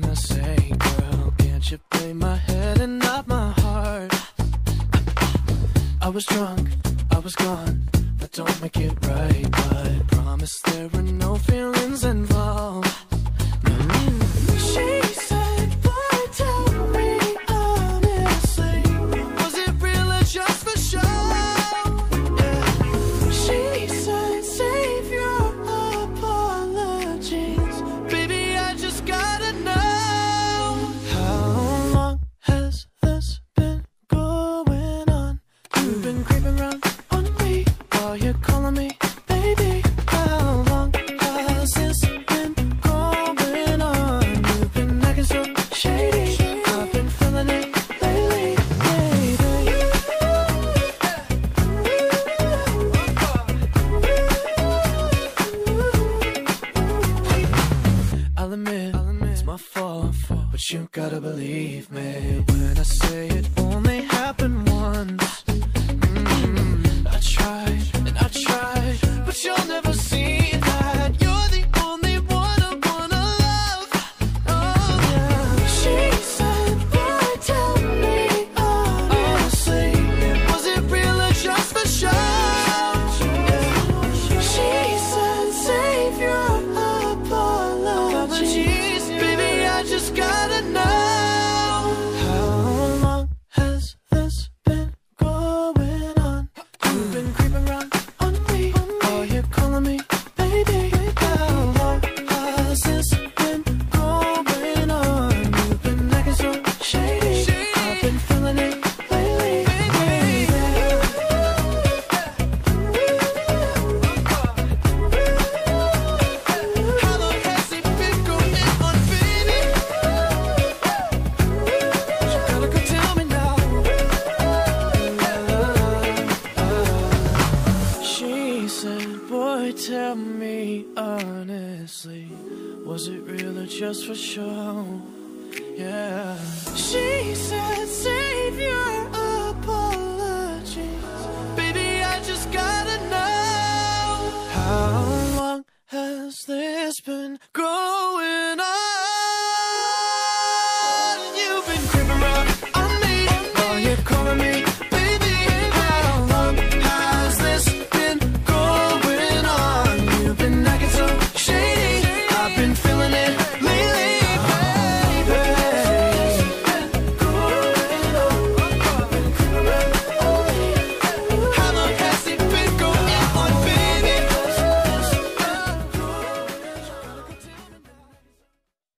can I say, girl? Can't you play my head and not my heart? I was drunk, I was gone. That don't make it right, but I promise there were no feelings involved. She said, boy, tell me honestly, was it real or just for show? Yeah. She said, save your apologies, baby, I just gotta know. How long has this been going on? You've been creeping around on me while you're calling me, baby. How long has this been? But you gotta believe me when I say it only happened once. I tried and I tried, but you'll never see that. You're the only one I wanna love. Oh yeah. She said, boy, tell me honestly, was it real or just for show? Yeah. She said, save your apologies, just gotta know. How long has this been going on? You've been creeping around on me, oh, you're calling me, baby. How long has this been going on? You've been acting so shady, I've been feeling it lately, baby. How long has it been going on? Tell me honestly, was it real or just for show? Yeah. She said.